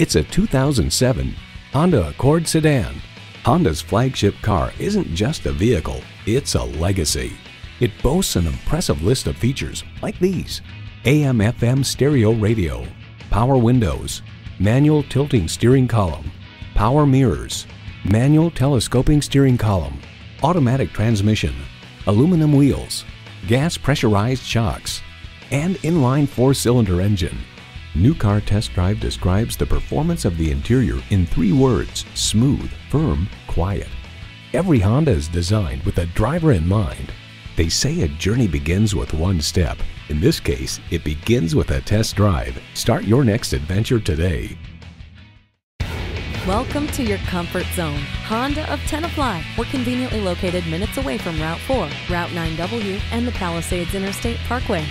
It's a 2007 Honda Accord sedan. Honda's flagship car isn't just a vehicle, it's a legacy. It boasts an impressive list of features like these: AM/FM stereo radio, power windows, manual tilting steering column, power mirrors, manual telescoping steering column, automatic transmission, aluminum wheels, gas pressurized shocks, and inline four-cylinder engine. New Car Test Drive describes the performance of the interior in three words: smooth, firm, quiet. Every Honda is designed with the driver in mind. They say a journey begins with one step. In this case, it begins with a test drive. Start your next adventure today. Welcome to your comfort zone. Honda of Tenafly. We're conveniently located minutes away from Route 4, Route 9W, and the Palisades Interstate Parkway.